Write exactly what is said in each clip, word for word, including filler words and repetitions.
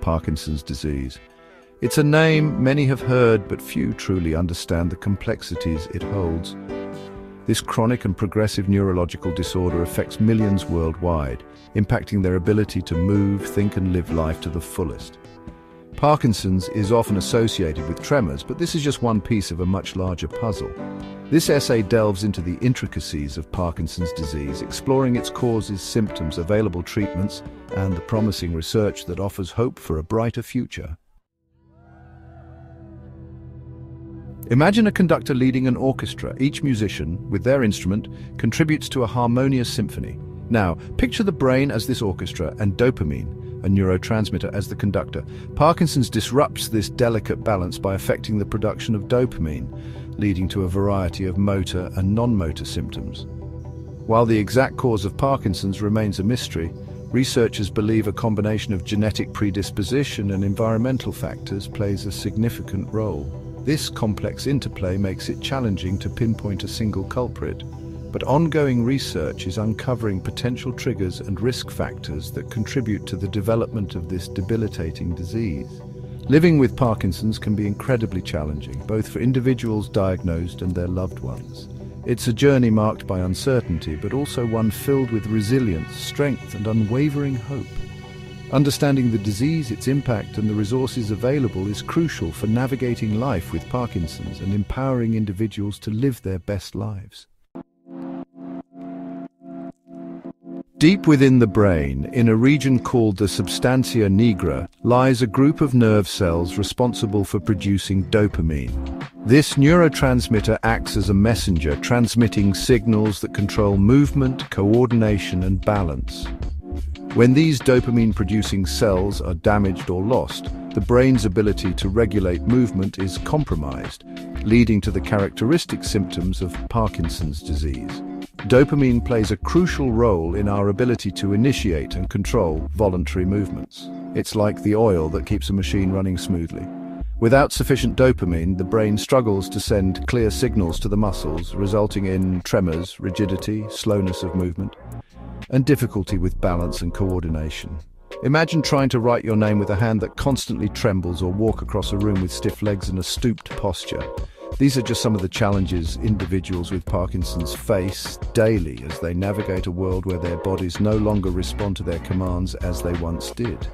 Parkinson's disease. It's a name many have heard, but few truly understand the complexities it holds. This chronic and progressive neurological disorder affects millions worldwide, impacting their ability to move, think, and live life to the fullest. Parkinson's is often associated with tremors, but this is just one piece of a much larger puzzle. This essay delves into the intricacies of Parkinson's disease, exploring its causes, symptoms, available treatments, and the promising research that offers hope for a brighter future. Imagine a conductor leading an orchestra. Each musician, with their instrument, contributes to a harmonious symphony. Now, picture the brain as this orchestra and dopamine, a neurotransmitter, as the conductor. Parkinson's disrupts this delicate balance by affecting the production of dopamine, leading to a variety of motor and non-motor symptoms. While the exact cause of Parkinson's remains a mystery, researchers believe a combination of genetic predisposition and environmental factors plays a significant role. This complex interplay makes it challenging to pinpoint a single culprit, but ongoing research is uncovering potential triggers and risk factors that contribute to the development of this debilitating disease. Living with Parkinson's can be incredibly challenging, both for individuals diagnosed and their loved ones. It's a journey marked by uncertainty, but also one filled with resilience, strength, and unwavering hope. Understanding the disease, its impact, and the resources available is crucial for navigating life with Parkinson's and empowering individuals to live their best lives. Deep within the brain, in a region called the substantia nigra, lies a group of nerve cells responsible for producing dopamine. This neurotransmitter acts as a messenger, transmitting signals that control movement, coordination, and balance. When these dopamine-producing cells are damaged or lost, the brain's ability to regulate movement is compromised, leading to the characteristic symptoms of Parkinson's disease. Dopamine plays a crucial role in our ability to initiate and control voluntary movements. It's like the oil that keeps a machine running smoothly. Without sufficient dopamine, the brain struggles to send clear signals to the muscles, resulting in tremors, rigidity, slowness of movement, and difficulty with balance and coordination. Imagine trying to write your name with a hand that constantly trembles or walk across a room with stiff legs and a stooped posture. These are just some of the challenges individuals with Parkinson's face daily as they navigate a world where their bodies no longer respond to their commands as they once did.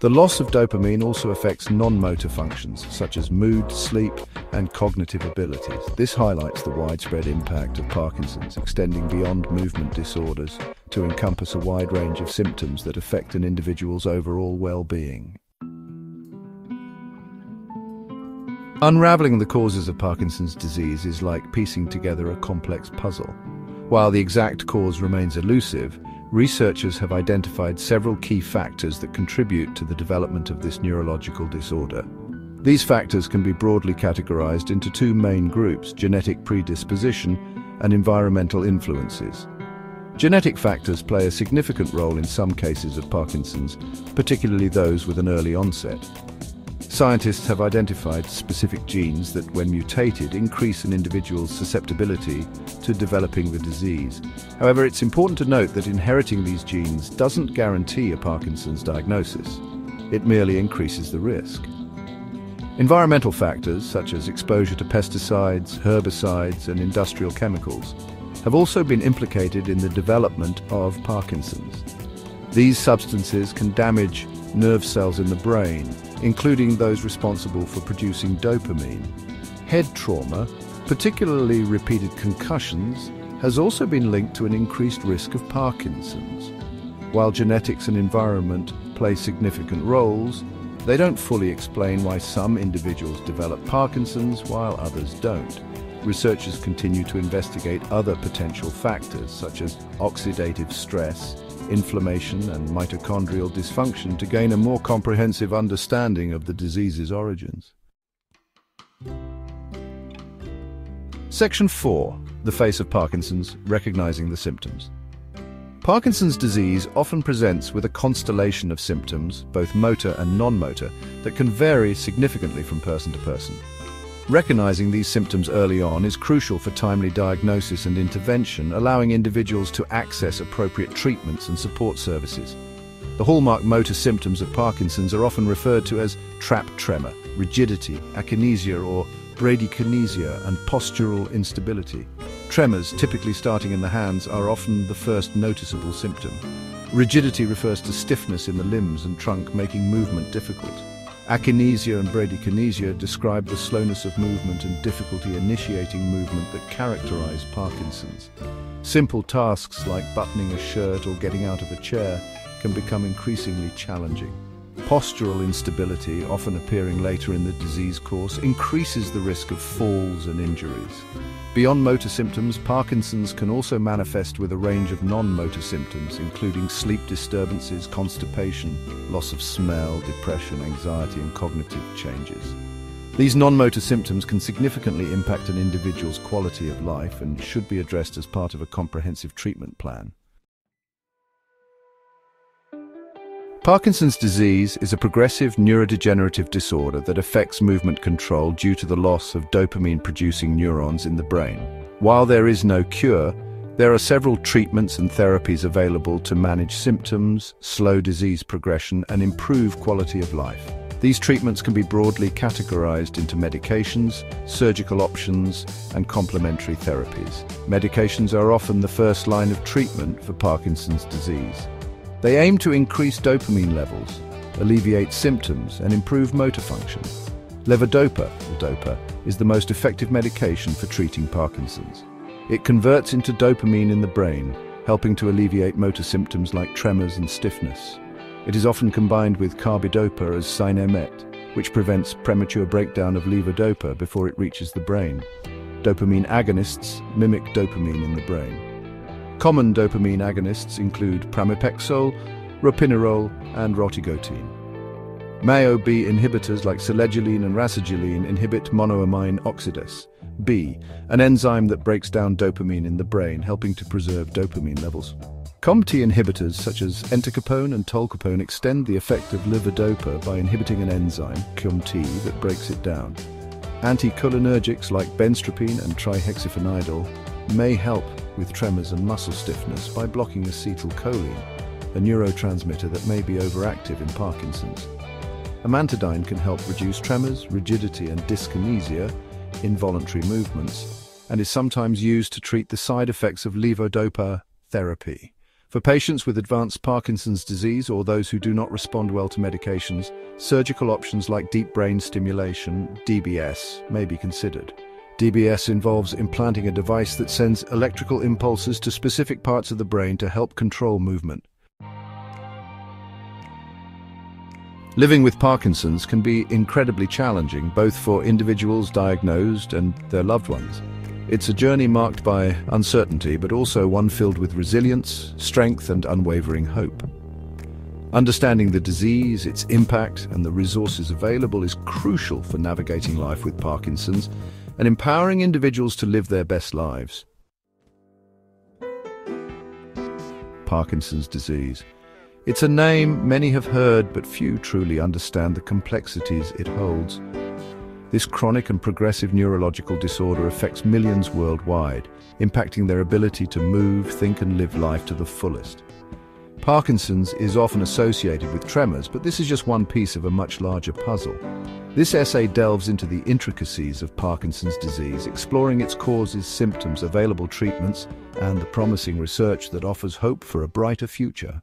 The loss of dopamine also affects non-motor functions, such as mood, sleep, and cognitive abilities. This highlights the widespread impact of Parkinson's, extending beyond movement disorders to encompass a wide range of symptoms that affect an individual's overall well-being. Unraveling the causes of Parkinson's disease is like piecing together a complex puzzle. While the exact cause remains elusive, researchers have identified several key factors that contribute to the development of this neurological disorder. These factors can be broadly categorized into two main groups: genetic predisposition and environmental influences. Genetic factors play a significant role in some cases of Parkinson's, particularly those with an early onset. Scientists have identified specific genes that, when mutated, increase an individual's susceptibility to developing the disease. However, it's important to note that inheriting these genes doesn't guarantee a Parkinson's diagnosis. It merely increases the risk. Environmental factors, such as exposure to pesticides, herbicides, and industrial chemicals, have also been implicated in the development of Parkinson's. These substances can damage nerve cells in the brain, including those responsible for producing dopamine. Head trauma, particularly repeated concussions, has also been linked to an increased risk of Parkinson's. While genetics and environment play significant roles, they don't fully explain why some individuals develop Parkinson's while others don't. Researchers continue to investigate other potential factors, such as oxidative stress, inflammation, and mitochondrial dysfunction, to gain a more comprehensive understanding of the disease's origins. Section four. The face of Parkinson's, recognizing the symptoms. Parkinson's disease often presents with a constellation of symptoms, both motor and non-motor, that can vary significantly from person to person. Recognizing these symptoms early on is crucial for timely diagnosis and intervention, allowing individuals to access appropriate treatments and support services. The hallmark motor symptoms of Parkinson's are often referred to as trap tremor, rigidity, akinesia or bradykinesia, and postural instability. Tremors, typically starting in the hands, are often the first noticeable symptom. Rigidity refers to stiffness in the limbs and trunk, making movement difficult. Akinesia and bradykinesia describe the slowness of movement and difficulty initiating movement that characterize Parkinson's. Simple tasks like buttoning a shirt or getting out of a chair can become increasingly challenging. Postural instability, often appearing later in the disease course, increases the risk of falls and injuries. Beyond motor symptoms, Parkinson's can also manifest with a range of non-motor symptoms, including sleep disturbances, constipation, loss of smell, depression, anxiety, and cognitive changes. These non-motor symptoms can significantly impact an individual's quality of life and should be addressed as part of a comprehensive treatment plan. Parkinson's disease is a progressive neurodegenerative disorder that affects movement control due to the loss of dopamine-producing neurons in the brain. While there is no cure, there are several treatments and therapies available to manage symptoms, slow disease progression, and improve quality of life. These treatments can be broadly categorized into medications, surgical options, and complementary therapies. Medications are often the first line of treatment for Parkinson's disease. They aim to increase dopamine levels, alleviate symptoms, and improve motor function. Levodopa, levodopa is the most effective medication for treating Parkinson's. It converts into dopamine in the brain, helping to alleviate motor symptoms like tremors and stiffness. It is often combined with carbidopa as Sinemet, which prevents premature breakdown of levodopa before it reaches the brain. Dopamine agonists mimic dopamine in the brain. Common dopamine agonists include pramipexole, ropinirole, and rotigotine. M A O B inhibitors like selegiline and rasagiline inhibit monoamine oxidase B, an enzyme that breaks down dopamine in the brain, helping to preserve dopamine levels. COMT inhibitors such as entacapone and tolcapone extend the effect of levodopa by inhibiting an enzyme, COMT, that breaks it down. Anticholinergics like benztropine and trihexyphenidyl may help with tremors and muscle stiffness by blocking acetylcholine, a neurotransmitter that may be overactive in Parkinson's. Amantadine can help reduce tremors, rigidity and dyskinesia, involuntary movements, and is sometimes used to treat the side effects of levodopa therapy. For patients with advanced Parkinson's disease or those who do not respond well to medications, surgical options like deep brain stimulation, D B S, may be considered. D B S involves implanting a device that sends electrical impulses to specific parts of the brain to help control movement. Living with Parkinson's can be incredibly challenging, both for individuals diagnosed and their loved ones. It's a journey marked by uncertainty, but also one filled with resilience, strength, and unwavering hope. Understanding the disease, its impact, and the resources available is crucial for navigating life with Parkinson's and empowering individuals to live their best lives. Parkinson's disease. It's a name many have heard, but few truly understand the complexities it holds. This chronic and progressive neurological disorder affects millions worldwide, impacting their ability to move, think, and live life to the fullest. Parkinson's is often associated with tremors, but this is just one piece of a much larger puzzle. This essay delves into the intricacies of Parkinson's disease, exploring its causes, symptoms, available treatments, and the promising research that offers hope for a brighter future.